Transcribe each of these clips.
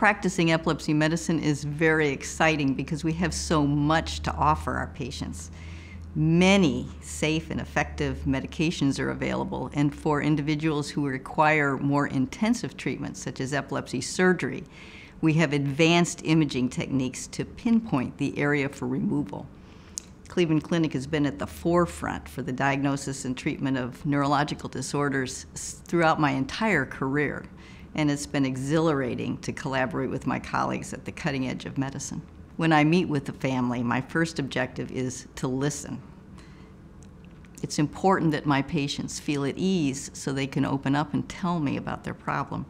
Practicing epilepsy medicine is very exciting because we have so much to offer our patients. Many safe and effective medications are available, and for individuals who require more intensive treatments, such as epilepsy surgery, we have advanced imaging techniques to pinpoint the area for removal. Cleveland Clinic has been at the forefront for the diagnosis and treatment of neurological disorders throughout my entire career. And it's been exhilarating to collaborate with my colleagues at the cutting edge of medicine. When I meet with the family, my first objective is to listen. It's important that my patients feel at ease so they can open up and tell me about their problem.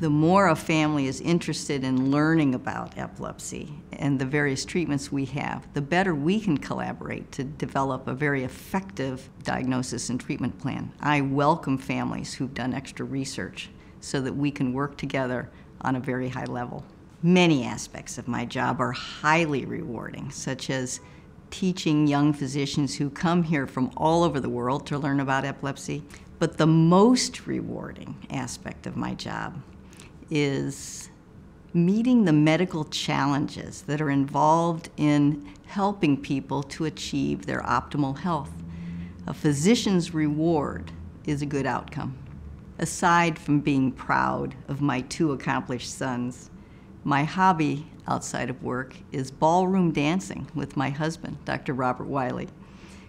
The more a family is interested in learning about epilepsy and the various treatments we have, the better we can collaborate to develop a very effective diagnosis and treatment plan. I welcome families who've done extra research so that we can work together on a very high level. Many aspects of my job are highly rewarding, such as teaching young physicians who come here from all over the world to learn about epilepsy. But the most rewarding aspect of my job is meeting the medical challenges that are involved in helping people to achieve their optimal health. A physician's reward is a good outcome. Aside from being proud of my two accomplished sons, my hobby outside of work is ballroom dancing with my husband, Dr. Robert Wyllie.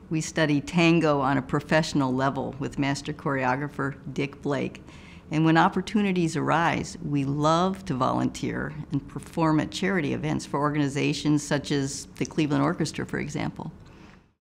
We study tango on a professional level with master choreographer Dick Blake, and when opportunities arise, we love to volunteer and perform at charity events for organizations such as the Cleveland Orchestra, for example.